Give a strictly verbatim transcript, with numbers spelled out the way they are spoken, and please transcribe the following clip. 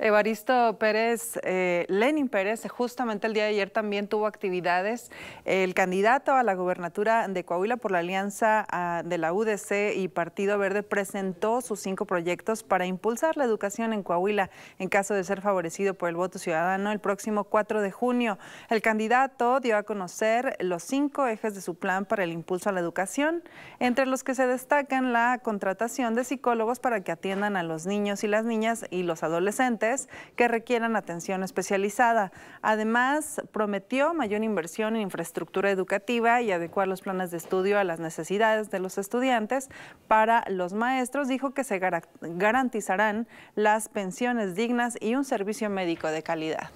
Evaristo Pérez, eh, Lenin Pérez, justamente el día de ayer también tuvo actividades. El candidato a la gubernatura de Coahuila por la alianza uh, de la U D C y Partido Verde presentó sus cinco proyectos para impulsar la educación en Coahuila en caso de ser favorecido por el voto ciudadano el próximo cuatro de junio. El candidato dio a conocer los cinco ejes de su plan para el impulso a la educación, entre los que se destacan la contratación de psicólogos para que atiendan a los niños y las niñas y los adolescentes que requieran atención especializada. Además, prometió mayor inversión en infraestructura educativa y adecuar los planes de estudio a las necesidades de los estudiantes. Para los maestros, dijo que se garantizarán las pensiones dignas y un servicio médico de calidad.